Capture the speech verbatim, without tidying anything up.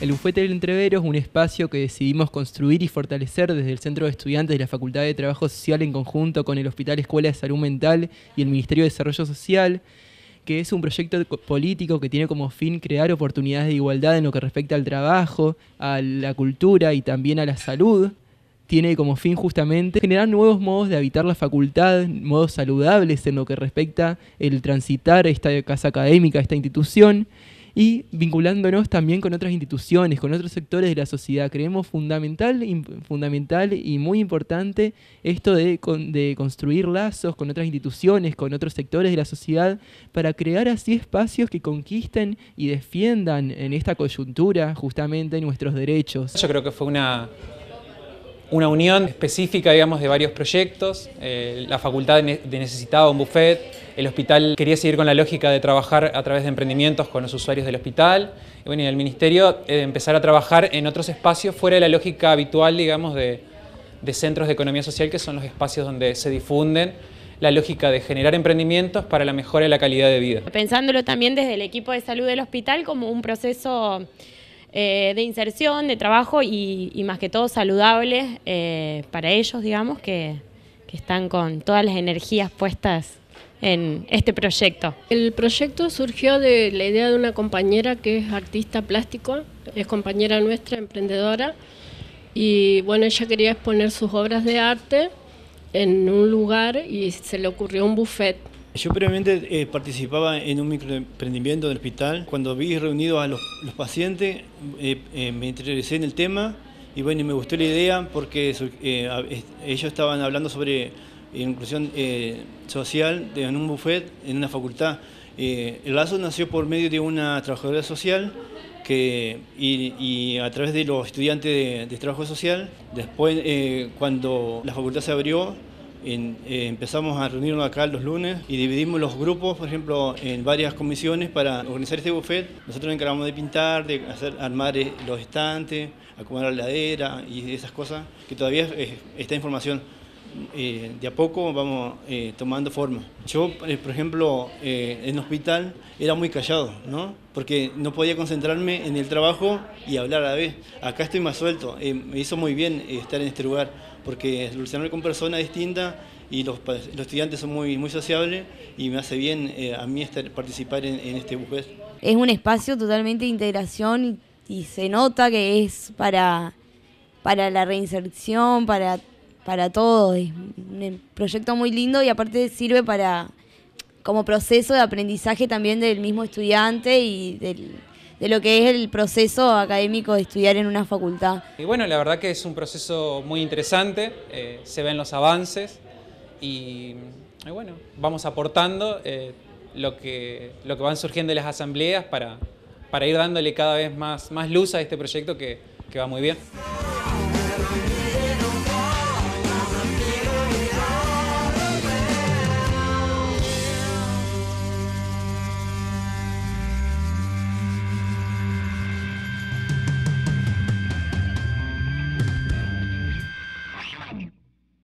El Buffet del Entrevero es un espacio que decidimos construir y fortalecer desde el Centro de Estudiantes de la Facultad de Trabajo Social en conjunto con el Hospital Escuela de Salud Mental y el Ministerio de Desarrollo Social, que es un proyecto político que tiene como fin crear oportunidades de igualdad en lo que respecta al trabajo, a la cultura y también a la salud. Tiene como fin justamente generar nuevos modos de habitar la facultad, modos saludables en lo que respecta el transitar esta casa académica, esta institución, y vinculándonos también con otras instituciones, con otros sectores de la sociedad. Creemos fundamental, fundamental y muy importante esto de, de construir lazos con otras instituciones, con otros sectores de la sociedad, para crear así espacios que conquisten y defiendan en esta coyuntura justamente nuestros derechos. Yo creo que fue una... una unión específica, digamos, de varios proyectos. Eh, la facultad necesitaba un buffet, el hospital quería seguir con la lógica de trabajar a través de emprendimientos con los usuarios del hospital, y bueno, y el ministerio eh, empezar a trabajar en otros espacios fuera de la lógica habitual, digamos, de, de centros de economía social, que son los espacios donde se difunden la lógica de generar emprendimientos para la mejora de la calidad de vida. Pensándolo también desde el equipo de salud del hospital como un proceso Eh, de inserción, de trabajo y, y más que todo saludables eh, para ellos, digamos, que, que están con todas las energías puestas en este proyecto. El proyecto surgió de la idea de una compañera que es artista plástico, es compañera nuestra, emprendedora, y bueno, ella quería exponer sus obras de arte en un lugar y se le ocurrió un buffet. Yo previamente eh, participaba en un microemprendimiento del hospital. Cuando vi reunidos a los, los pacientes eh, eh, me interesé en el tema y bueno, me gustó la idea porque eh, ellos estaban hablando sobre inclusión eh, social en un buffet, en una facultad. Eh, el lazo nació por medio de una trabajadora social que, y, y a través de los estudiantes de, de trabajo social. Después, eh, cuando la facultad se abrió, En, eh, empezamos a reunirnos acá los lunes y dividimos los grupos, por ejemplo, en varias comisiones para organizar este buffet. Nosotros nos encargamos de pintar, de hacer, armar eh, los estantes, acomodar la heladera y esas cosas, que todavía eh, esta información eh, de a poco vamos eh, tomando forma. Yo, eh, por ejemplo, eh, en el hospital era muy callado, ¿no? Porque no podía concentrarme en el trabajo y hablar a la vez. Acá estoy más suelto, eh, me hizo muy bien eh, estar en este lugar, porque relacionarme con personas distintas y los, los estudiantes son muy, muy sociables y me hace bien eh, a mí estar, participar en, en este buffet. Es un espacio totalmente de integración y, y se nota que es para, para la reinserción, para, para todo. Es un proyecto muy lindo y aparte sirve para como proceso de aprendizaje también del mismo estudiante y del... de lo que es el proceso académico de estudiar en una facultad. Y bueno, la verdad que es un proceso muy interesante, eh, se ven los avances y, y bueno, vamos aportando eh, lo, que, lo que van surgiendo en las asambleas para, para ir dándole cada vez más, más luz a este proyecto que, que va muy bien.